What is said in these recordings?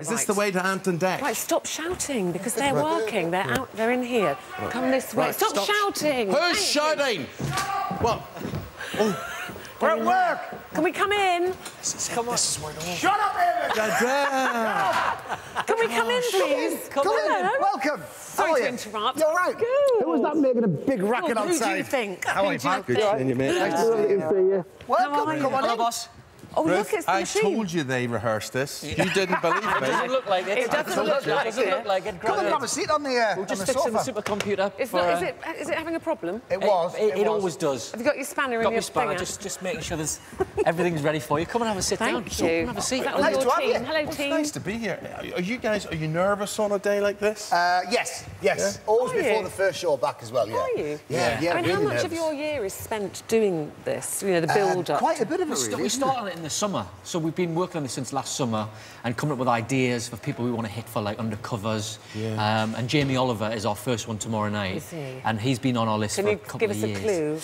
Is this the way to Ant and Dec? Right, stop shouting, because they're working. They're out, they're in here. Right. Come this way. Right, stop shouting! Who's shouting? What? Oh. We're at work! Can we come in? Come on. Shut up, Evan! Can we come in, please? Come in. Welcome. Sorry to interrupt. You're right. Good. Who was that making a big racket outside? Who do you think? How are you, Mike? Good to see you, mate. Nice to see you. Welcome. Come on in. Boss. Oh, Ruth, look, it's the machine. I told you they rehearsed this. Yeah. You didn't believe me. It doesn't look like it. It doesn't look like it. Come and have a seat on the sofa. We'll just fix the supercomputer. Is it having a problem? It always does. Have you got your spanner in your finger? Got my spanner, just making sure everything's ready for you. Come and have a sit down. Thank you. Come and have a seat. Nice to have you. Hello, team. It's nice to be here. Are you nervous on a day like this? Yes. Always before the first show back as well, yeah. Are you? Yeah, I mean, how much of your year is spent doing this, you know, the build-up? Quite a bit of it, really. We started on it in the summer, so we've been working on this since last summer and coming up with ideas for people we want to hit for, like, undercovers. Yeah. And Jamie Oliver is our first one tomorrow night, and he's been on our list for a couple of years. Can you give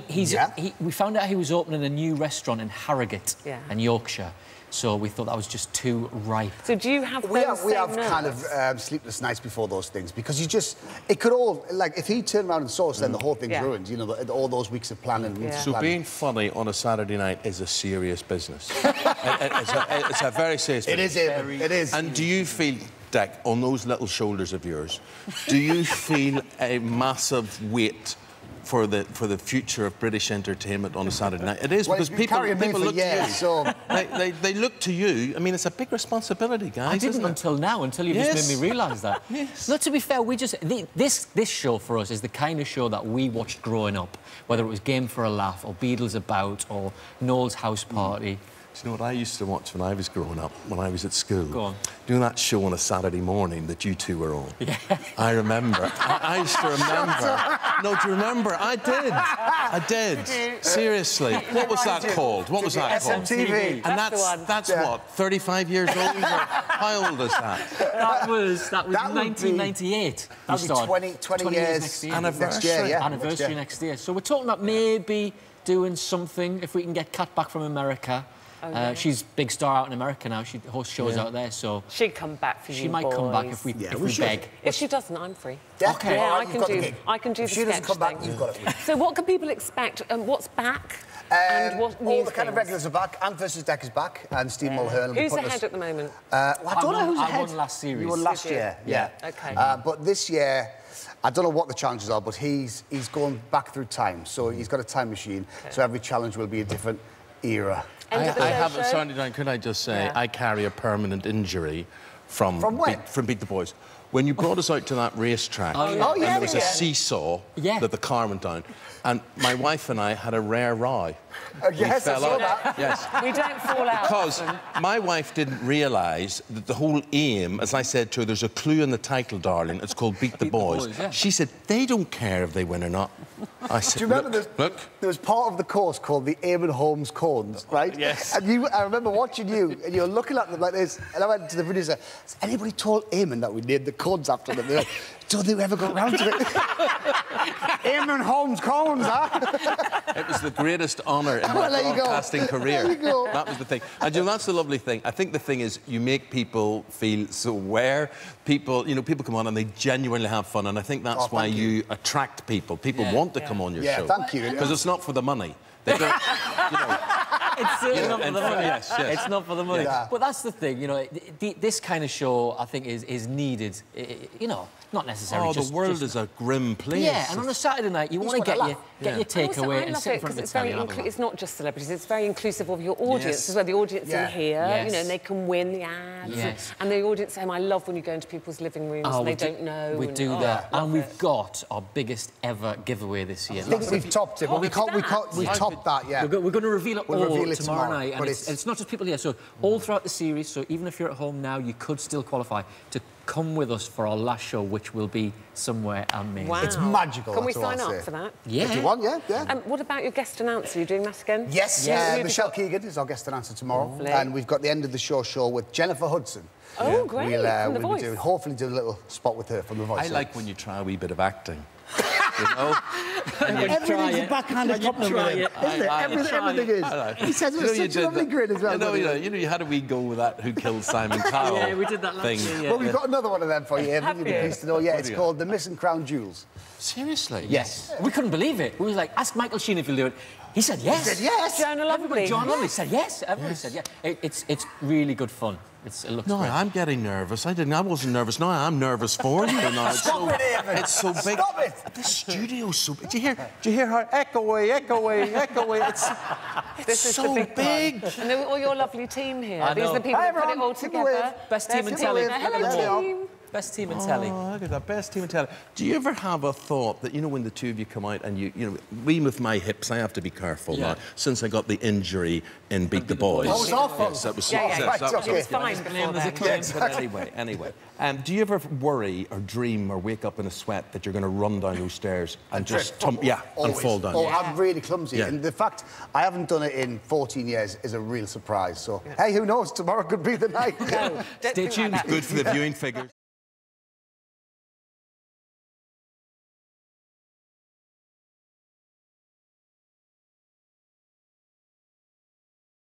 us a clue? We found out he was opening a new restaurant in Harrogate in Yorkshire, so we thought that was just too ripe. So do you have We have kind of sleepless nights before those things, because you just... It could all... Like, if he turned around and saw us, then the whole thing's ruined, you know, all those weeks of planning. Yeah. So being funny on a Saturday night is a serious business. it's a very serious business. It is. And do you feel, Dec, on those little shoulders of yours, do you feel a massive weight for the future of British entertainment on a Saturday night? It is, because people look to you. So. They look to you. I mean, it's a big responsibility, guys. I didn't until you just made me realise that. Yes. No, to be fair, we just... This show for us is the kind of show that we watched growing up, whether it was Game for a Laugh or Beadle's About or Noel's House Party. Do you know what I used to watch when I was growing up, when I was at school? Go on. Doing that show on a Saturday morning that you two were on. Yeah. I remember. I used to remember. No, do you remember? I did. Seriously. What was that called? What was that called? SMTV. And that's what, 35 years old? How old is that? That was 1998. That would be 20 years anniversary next year. So we're talking about maybe doing something, if we can get Cat back from America. She's a big star out in America now. She hosts shows out there, so... She'd come back for you, She might come back if we beg. If she doesn't, I'm free. OK. Yeah, I can do the sketch thing. If she doesn't come back, you've got it. So what can people expect? What's back? And what all the kind of regulars are back. Ant vs Dec is back, and Steve Mulhern... Who's ahead at the moment? I don't know who's ahead. I won last series. You won last year, yeah. OK. But this year... I don't know what the challenges are, but he's going back through time, so he's got a time machine, so every challenge will be a different era. I haven't sounded down, could I just say, I carry a permanent injury from Beat the Boys. When you brought us out to that racetrack, and there was a seesaw that the car went down, and my wife and I had a rare row. Yes, I saw that. Yes. We don't fall out. Because my wife didn't realise that the whole aim, as I said to her, there's a clue in the title, darling, it's called Beat the Boys. She said, they don't care if they win or not. I said, do you remember there was part of the course called the Eamonn Holmes cones, right? Yes. And I remember watching you, and you were looking at them like this, and I went to the producer and said, has anybody told Eamonn that we named the cones after them? They're like, don't think we ever got round to it. Eamonn Holmes cones, huh? It was the greatest honour in my broadcasting career. There you go. That was the thing. And, you know, that's the lovely thing. I think the thing is you make people feel so aware. People, you know, people come on and they genuinely have fun, and I think that's why you attract people. People want to come on your show. Yeah, thank you. Because it's not for the money. They don't, you know... It's certainly not for the money. Yes. It's not for the money. Yeah. But that's the thing, you know, this kind of show, I think, is needed, you know, not necessarily the world is a grim place. Yeah, and on a Saturday night, you want to get your takeaway and sit in front of the telly. It's not just celebrities, it's very inclusive of your audience as well. The audience in here, you know, and they can win the ads. Yes. And the audience I love when you go into people's living rooms and they don't know. We do that. And we've got our biggest ever giveaway this year. I think we've topped it, but we topped that, yeah. We're going to reveal it all tomorrow night, and it's not just people here, so all throughout the series, so even if you're at home now, you could still qualify to come with us for our last show, which will be somewhere amazing. Wow. It's magical. Can we sign up for that? Yeah. If you want, yeah. What about your guest announcer? Are you doing that again? Yes. Yeah. Michelle Keegan is our guest announcer tomorrow, and we've got the end of the show with Jennifer Hudson. Oh, great, from The Voice. Hopefully do a little spot with her from The Voice. I like when you try a wee bit of acting. you know? Everything's a backhanded compliment, isn't it? Everything is. He says it with such a lovely grin as well. You know, you had a wee go with that Who Killed Simon Cowell thing. Yeah, we did that last year. Well, we've got another one of them for you here. You'll be pleased to know. Yeah, it's called The Missing Crown Jewels. Seriously? Yes. We couldn't believe it. We were like, ask Michael Sheen if he'll do it. He said yes. He said yes. John Oliver said yes. Everybody said yes. It's really good fun. It looks great. I'm getting nervous. I wasn't nervous. Now I'm nervous for you. It's so big. Stop it! This studio's so big. Do you hear her? Echo away, echo away, echo away. This is so big. And all your lovely team here. These are the people who put it all together. Best team in telly. Hello, team. Best team in telly. Oh, look at that, best team in telly. Do you ever have a thought that, you know, when the two of you come out and you know, with my hips, I have to be careful now, since I got the injury in Beat the Boys. That was awful. Yes, that was awful. Anyway, do you ever worry or dream or wake up in a sweat that you're going to run down those stairs and just and fall down? Oh, I'm really clumsy. And the fact I haven't done it in 14 years is a real surprise. So, hey, who knows? Tomorrow could be the night. Stay tuned. Good for the viewing figures.